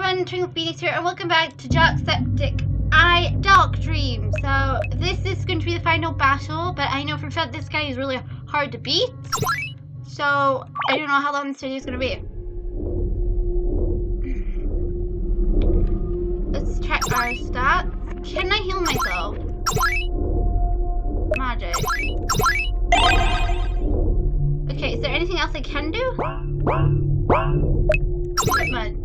everyone, TwinklePhoenix here, and welcome back to Jacksepticeye Dark Dream. So this is going to be the final battle, but I know for a fact this guy is really hard to beat. So I don't know how long this video is going to be. Let's check our stats. Can I heal myself? Magic. Okay, is there anything else I can do? Equipment.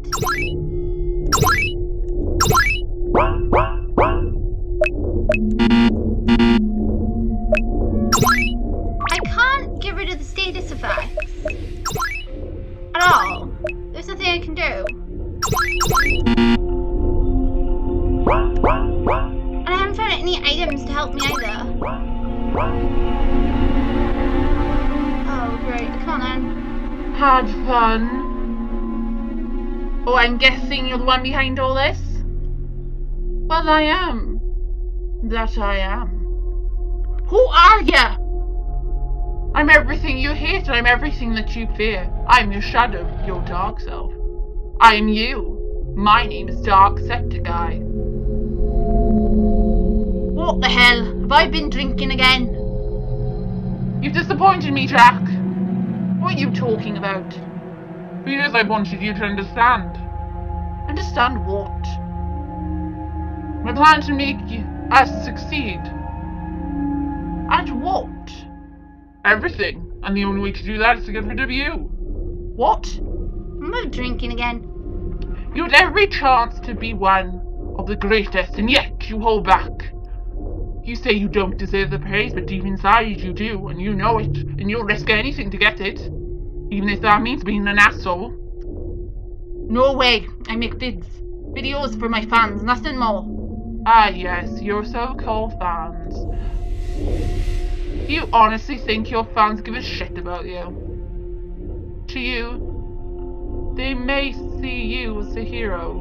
I can't get rid of the status effects at all. There's nothing I can do. And I haven't found any items to help me either. Oh, great. Come on then. Had fun. Oh, I'm guessing you're the one behind all this? Well, I am. That I am. Who are you? I'm everything you hate, I'm everything that you fear. I'm your shadow, your dark self. I am you. My name is Dark Septiceye. What the hell? Have I been drinking again? You've disappointed me, Jack. What are you talking about? For years I wanted you to understand. Understand what? My plan to make us succeed. At what? Everything. And the only way to do that is to get rid of you. What? I'm not drinking again. You had every chance to be one of the greatest, and yet you hold back. You say you don't deserve the praise, but deep inside you do, and you know it, and you'll risk anything to get it. Even if that means being an asshole. No way. I make videos for my fans, nothing more. Ah yes, your so-called fans. You honestly think your fans give a shit about you? To you, they may see you as a hero.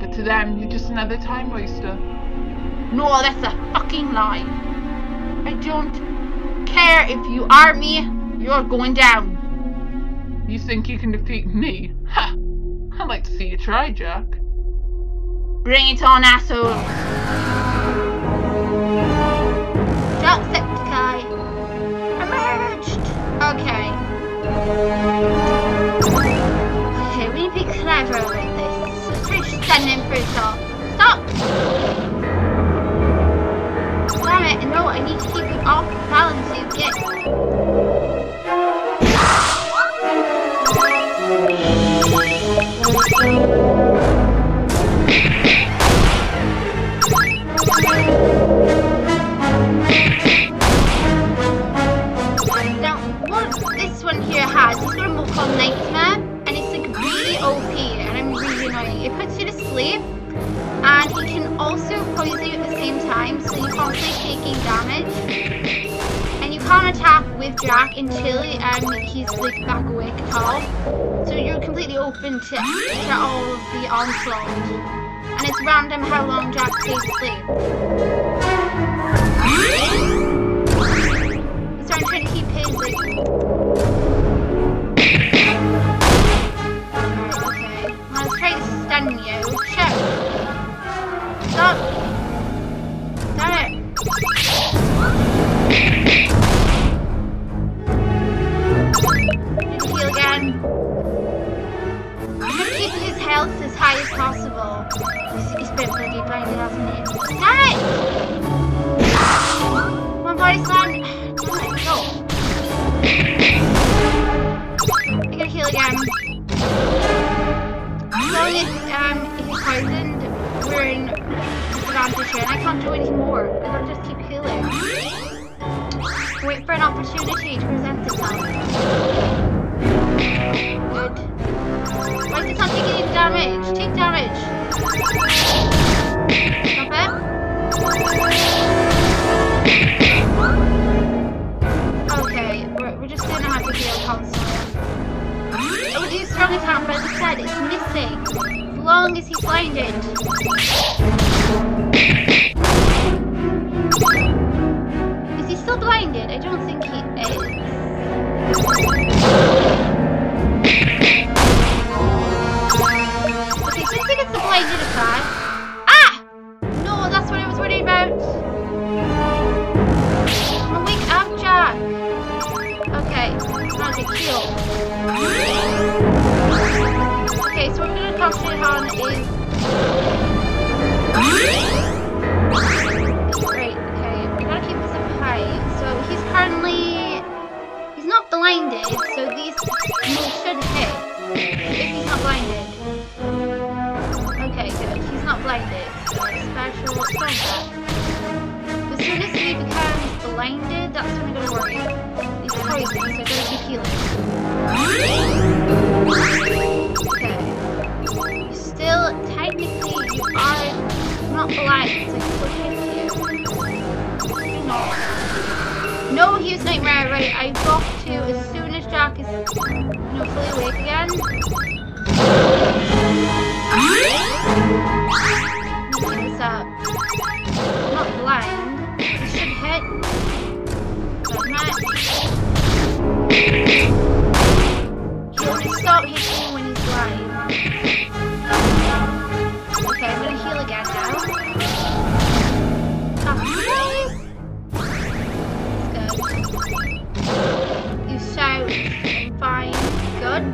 But to them, you're just another time waster. No, that's a fucking lie. I don't care if you are me. You're going down. You think you can defeat me? Ha! I'd like to see you try, Jack. Bring it on, asshole! Jacksepticeye emerged! Okay, we need to be clever with this. Let's try to stand in for it all. Stop! Damn it, no, I need to keep it off balance so you get... Now, what this one here has, it's got a move called Nightmare, and it's like really OP, and I'm really annoying. It puts you to sleep, and it can also poison you at the same time, so you're constantly taking damage. And you can't attack with Jack until he's like back awake at all. So you're completely open to all of the onslaught. And it's random how long Jack stays asleep. So I'm trying to keep his like... Alright, okay. I'll try to stun you. Shoot! Stop! Damn it! High as possible. It's been bloody blinded, hasn't it? Damn it! My body's gone. Damn it, go. I gotta heal again. As long as he's poisoned, we're in disadvantage here, and I can't do anything more. I'll just keep healing. Wait for an opportunity to present itself. Good. Why is it not taking any damage? Take damage! Stop it! Okay, we're just gonna have to heal constantly. It would do strong attack, but as I said, it's missing. As long as he's blinded. Is he still blinded? I don't think he is. Polygon is... Great, okay. We gotta keep this up high. So he's currently... He's not blinded, so these should hit. If he's not blinded. Okay, good. He's not blinded. Special attack. As soon as he becomes blinded, that's when we're gonna worry. He's poisoned, so gotta keep healing. Okay. You still, technically, you are not blind, so he's okay with you. No, he's nightmare, right? I've got to, as soon as Jack is, fully awake again. What's up? I'm not blind. This should hit. But not. He'll just stop hitting me when he's blind. Okay, I'm gonna heal again now. That's good. You shout. Fine. Good.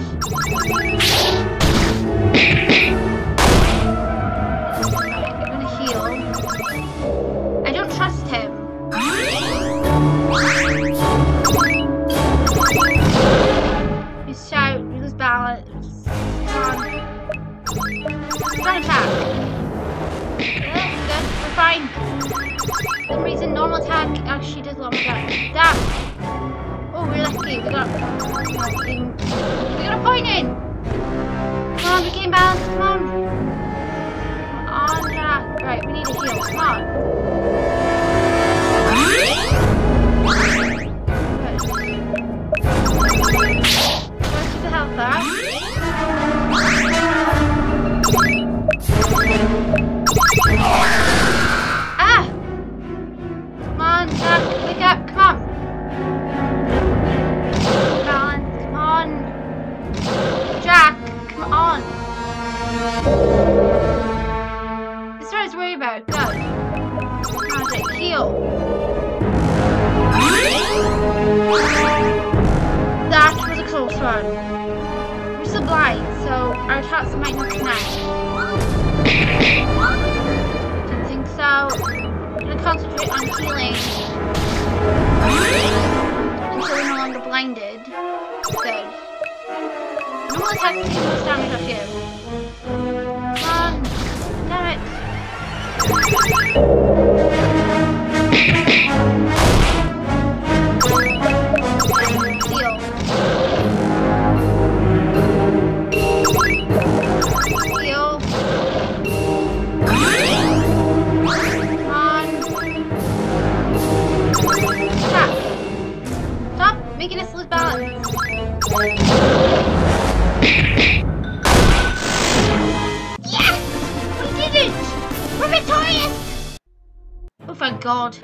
God.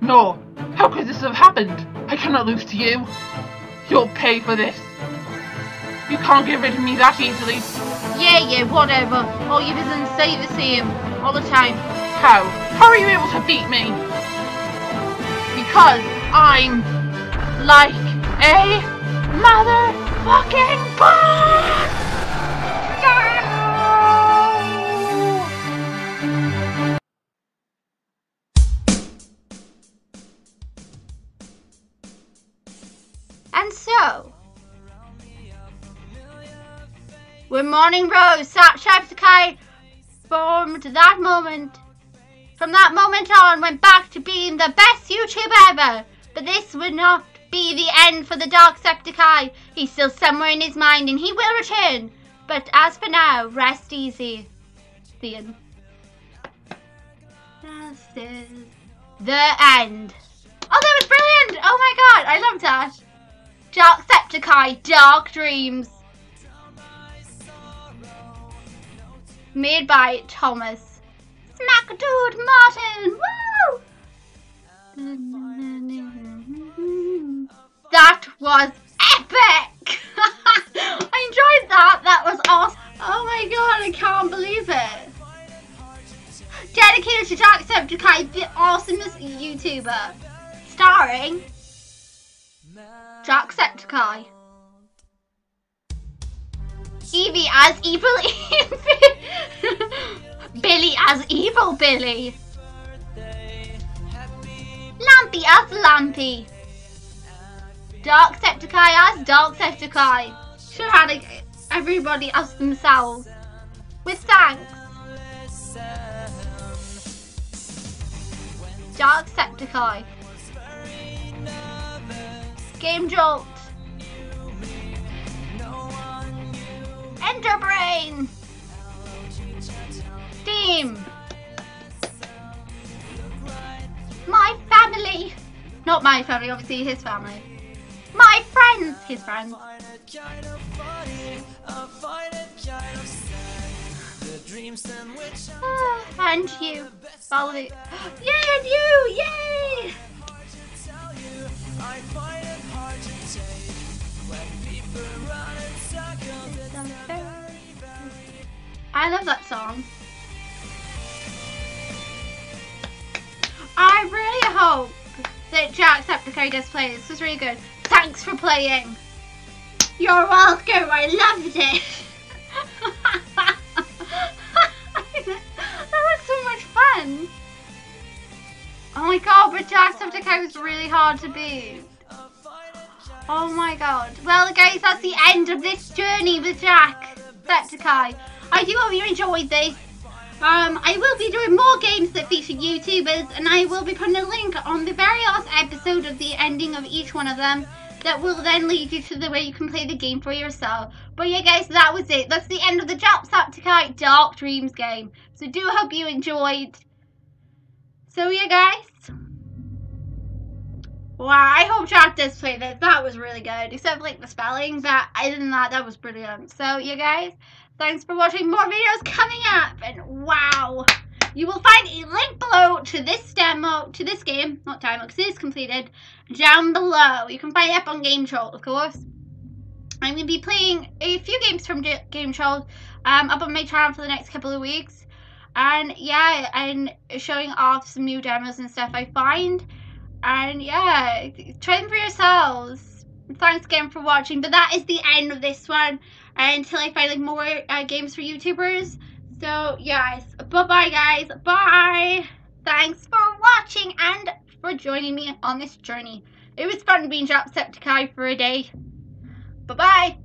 No! How could this have happened? I cannot lose to you. You'll pay for this. You can't get rid of me that easily. Yeah, whatever. All you villains say the same. All the time. How? How are you able to beat me? Because I'm like a motherfucking boss! So, when Morning Rose, Jacksepticeye formed that moment. From that moment on, went back to being the best YouTuber ever. But this would not be the end for the Dark Septiceye. He's still somewhere in his mind and he will return. But as for now, rest easy. The end. The end. Oh, that was brilliant! Oh my god, I loved that. Jacksepticeye, Dark Dreams. Made by Thomas SmackDude Martin. Woo! That was epic. I enjoyed that. That was awesome. Oh my god, I can't believe it. Dedicated to Jacksepticeye, the awesomest YouTuber. Starring Jacksepticeye. Evie as evil Evie. Billy as evil Billy. Lampy as Lampy. Dark Septiceye as Dark Septiceye. Sharading everybody as themselves. With thanks. Dark Septiceye. Game Jolt. Ender Brain. Steam. My family. Not my family, obviously his family. My friends, his friends. And you. Follow it. Yay, and you! Yay! I love that song. I really hope that Jacksepticeye does play this. It was really good. Thanks for playing. You're welcome. I loved it. That was so much fun. Oh my god, but Jacksepticeye was really hard to beat. Oh my god. Well guys, that's the end of this journey with Jacksepticeye. I do hope you enjoyed this. I will be doing more games that feature YouTubers, and I will be putting a link on the very last episode of the ending of each one of them that will then lead you to the way you can play the game for yourself. But yeah guys, that was it. That's the end of the Jacksepticeye Dark Dreams game. So do hope you enjoyed. So yeah guys. Wow, I hope Jack does play this. That was really good. Except for, like, the spelling, but other than that was brilliant. So yeah guys. Thanks for watching. More videos coming up, and wow, you will find a link below to this demo, to this game, not demo, because it is completed, down below. You can find it up on GameTroll, of course. I'm going to be playing a few games from GameTroll up on my channel for the next couple of weeks, and yeah, and showing off some new demos and stuff I find, and yeah, try them for yourselves. Thanks again for watching, but that is the end of this one. Until I find like more games for YouTubers. So yes, bye guys, bye. Thanks for watching and for joining me on this journey. It was fun being Jacksepticeye for a day. Bye bye.